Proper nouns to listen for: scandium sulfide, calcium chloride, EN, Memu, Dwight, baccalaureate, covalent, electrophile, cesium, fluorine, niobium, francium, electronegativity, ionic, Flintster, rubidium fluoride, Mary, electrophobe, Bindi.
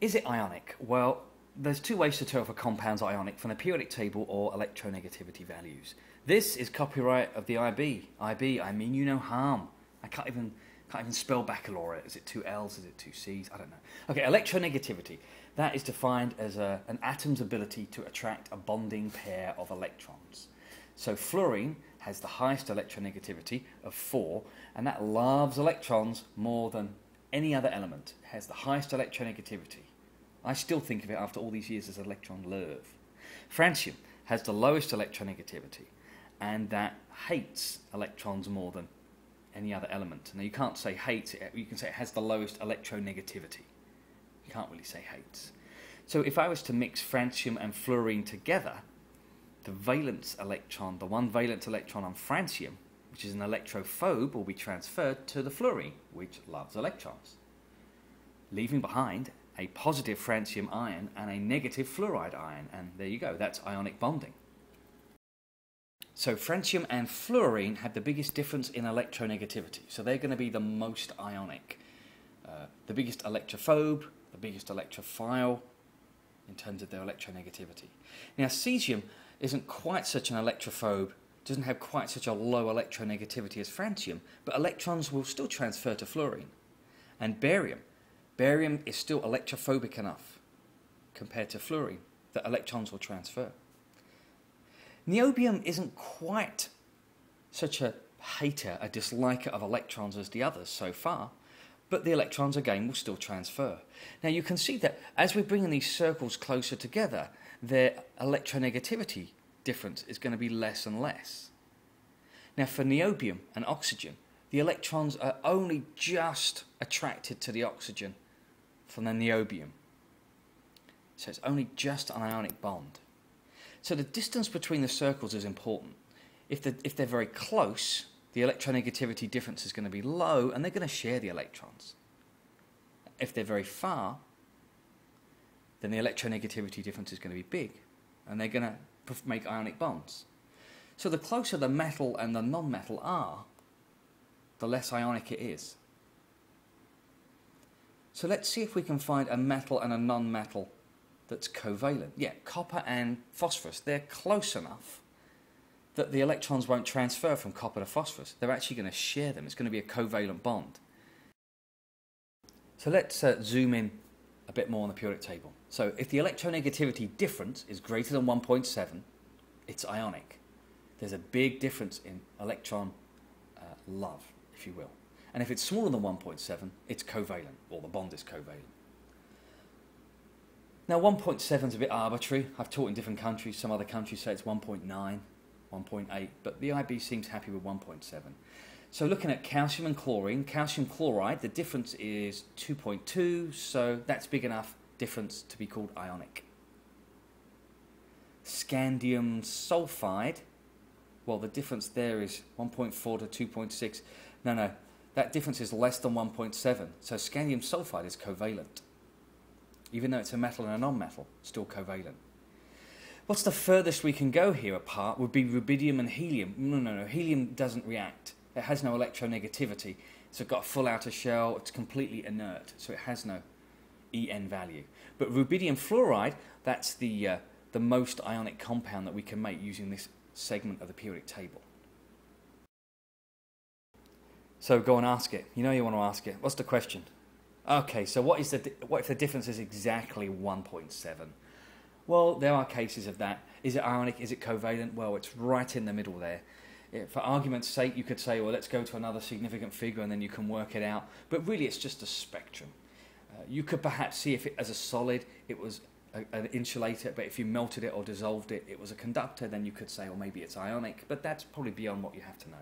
Is it ionic? Well, there's two ways to tell if a compound's ionic from the periodic table or electronegativity values. This is copyright of the IB. IB, I mean you no harm. I can't even spell baccalaureate. Is it two L's? Is it two C's? I don't know. Okay, electronegativity. That is defined as an atom's ability to attract a bonding pair of electrons. So fluorine has the highest electronegativity of 4, and that loves electrons more than any other element. It has the highest electronegativity. I still think of it after all these years as electron love. Francium has the lowest electronegativity, and that hates electrons more than any other element. Now you can't say hates, you can say it has the lowest electronegativity. You can't really say hates. So if I was to mix francium and fluorine together, the valence electron, the one valence electron on francium, which is an electrophobe, will be transferred to the fluorine, which loves electrons, leaving behind a positive francium ion and a negative fluoride ion, and there you go, that's ionic bonding. So francium and fluorine have the biggest difference in electronegativity, so they're going to be the most ionic. The biggest electrophobe, the biggest electrophile in terms of their electronegativity. Now cesium isn't quite such an electrophobe, doesn't have quite such a low electronegativity as francium, but electrons will still transfer to fluorine. And barium. Barium is still electrophobic enough compared to fluorine that electrons will transfer. Niobium isn't quite such a hater, a disliker of electrons as the others so far, but the electrons again will still transfer. Now you can see that as we're bringing these circles closer together, their electronegativity difference is going to be less and less. Now for niobium and oxygen, the electrons are only just attracted to the oxygen from the niobium. So it's only just an ionic bond. So the distance between the circles is important. If they're very close, the electronegativity difference is going to be low and they're going to share the electrons. If they're very far, then the electronegativity difference is going to be big and they're going to make ionic bonds. So the closer the metal and the non-metal are, the less ionic it is. So let's see if we can find a metal and a non-metal that's covalent. Yeah, copper and phosphorus, they're close enough that the electrons won't transfer from copper to phosphorus. They're actually going to share them. It's going to be a covalent bond. So let's zoom in a bit more on the periodic table. So if the electronegativity difference is greater than 1.7, it's ionic. There's a big difference in electron love, if you will. And if it's smaller than 1.7, it's covalent, or the bond is covalent. Now 1.7 is a bit arbitrary. I've taught in different countries. Some other countries say it's 1.9, 1.8, but the IB seems happy with 1.7. So looking at calcium and chlorine, calcium chloride, the difference is 2.2, so that's big enough difference to be called ionic. Scandium sulfide, well the difference there is 1.4 to 2.6. No, that difference is less than 1.7, so scandium sulfide is covalent. Even though it's a metal and a non-metal, still covalent. What's the furthest we can go here apart would be rubidium and helium. No, helium doesn't react. It has no electronegativity, so it's got a full outer shell, it's completely inert, so it has no En value. But rubidium fluoride, that's the most ionic compound that we can make using this segment of the periodic table. So go and ask it. You know you want to ask it. What's the question? Okay, so what if the difference is exactly 1.7? Well, there are cases of that. Is it ionic? Is it covalent? Well, it's right in the middle there. For argument's sake, you could say, well, let's go to another significant figure and then you can work it out. But really, it's just a spectrum. You could perhaps see if it, as a solid, it was an insulator, but if you melted it or dissolved it, it was a conductor, then you could say, well, maybe it's ionic. But that's probably beyond what you have to know.